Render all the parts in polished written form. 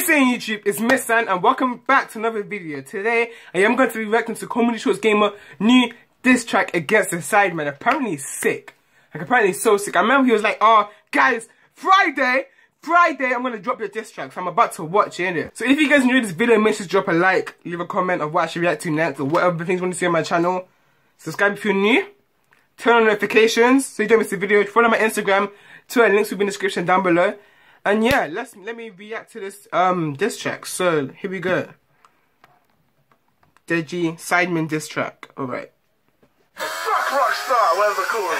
What's saying YouTube, it's Misan and welcome back to another video. Today I am going to be reacting to Comedy Shorts Gamer new diss track against the Sidemen. Apparently he's sick. Like apparently he's so sick. I remember he was like, oh guys, Friday I'm gonna drop your diss track. So I'm about to watch it, innit? So if you guys enjoyed this video, make sure to drop a like, leave a comment of what I should react to next or whatever things you want to see on my channel. Subscribe if you're new, turn on notifications so you don't miss the video, follow my Instagram, Twitter links will be in the description down below. And yeah, let me react to this diss track. So here we go. Deji Sidemen diss track. Alright. Fuck Rockstar, whatever cool.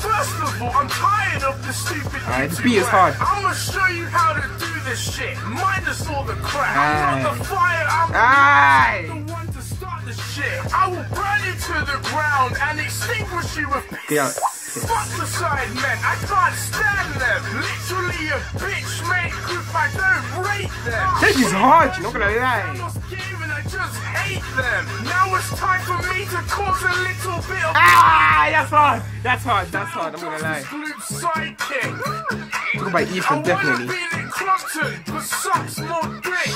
First of all, I'm tired of this stupid. Alright, this beat is hard. I'm gonna show you how to do this shit. Minus all the crap. I'm on the fire, I'm the one to start this shit. I will burn you to the ground and extinguish you with piss. Yeah. Fuck the Sidemen, I can't stand them. Literally a bitch, mate, group, I don't rate them. This is hard, you're not gonna lie. I just hate them. Now it's time for me to cause a little bit of. Ah, that's hard, I'm gonna lie. Talk about Ethan, definitely.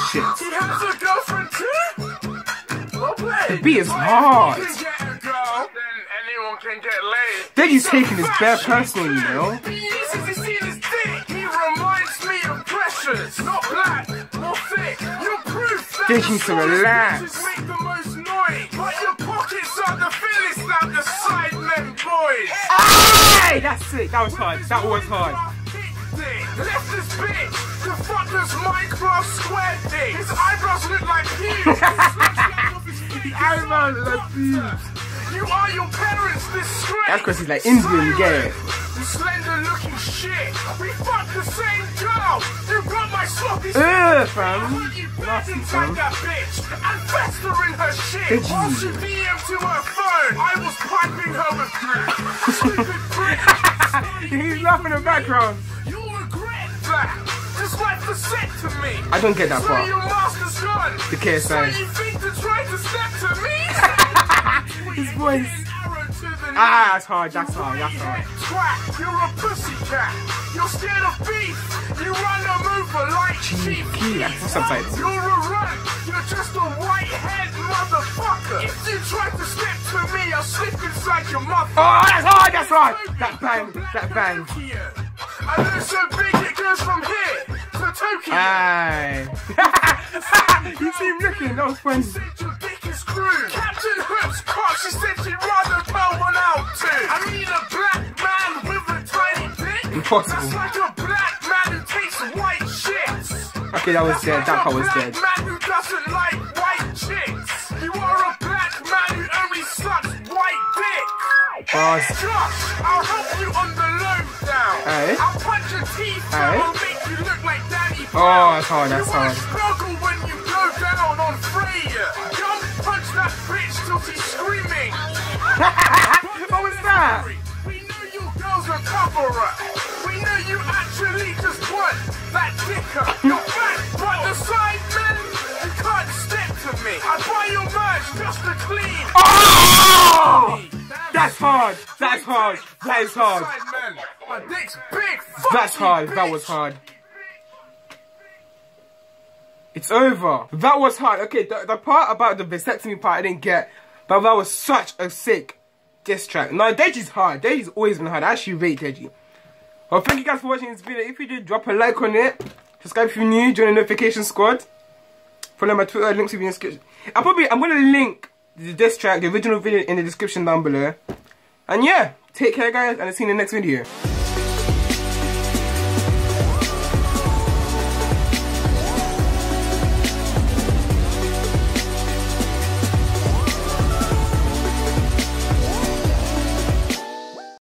Shit. He has a girlfriend too? Well played. The beat is hard. Deji's taking this bare personally, you know. He uses his seen his dick. He reminds me of pressures. Not black, not thick. You're proof that Deji needs to relax. Make the most noise, but your pockets are the fillest that the Sidemen boys. Hey, that's it. That was hard. That was hard. Left this bitch. The fucker's Minecraft square thing. His eyebrows look like pubes. His eyebrows look like pubes. You are your parents, this straight. That's because he's like Indian gay. You slender looking shit. We fucked the same girl. You got my sloppy. Ugh, fam. You bet inside that bitch and fester in her shit. While she DM to her phone, I was piping her with crap. Stupid prick. He's laughing in the background. You'll regret that. Just like the set to me. I don't get that part. So your master's gone. The KSI. So you think to try to step to me? His voice. Ah, that's hard. You're a pussy cat. You're scared of beef. You run them over like cheeky. You're a runt. You're just a white-head motherfucker. If you try to step to me, I'll slip inside your mother. Oh, that's hard. That bang. I know so big it goes from here to Tokyo. Aye. You see him looking. That was funny. Captain Hook's cock, she said she'd rather blow one out too. I mean a black man with a tiny dick. Impossible. That's like a black man who takes white shits. Okay, that was dead. That part was dead. Black man who doesn't like white chicks. You are a black man who only sucks white dick. Josh, I'll help you on the lowdown. Aye. I'll punch your teeth down and make you look like Danny Brown. Oh, that's hard. You wanna struggle when you go down on Freya. Punch that bitch till she's screaming. What was that? We know you girls are coverer. We know you actually just want that dicker. You're fat, but the Sidemen, you can't step to me. I buy your merch just to clean. Oh! That's hard. That is hard. Sidemen, my dick's big. That's hard. Bitch. That was hard. It's over. That was hard. Okay, the part about the vasectomy part I didn't get, but that was such a sick diss track. No, Deji's hard. Deji's always been hard. I actually rate Deji. Well, thank you guys for watching this video. If you did, drop a like on it. Subscribe if you're new. Join the notification squad. Follow my Twitter. Links will be in the description. I'm going to link the diss track, the original video, in the description down below. And yeah, take care guys, and I'll see you in the next video.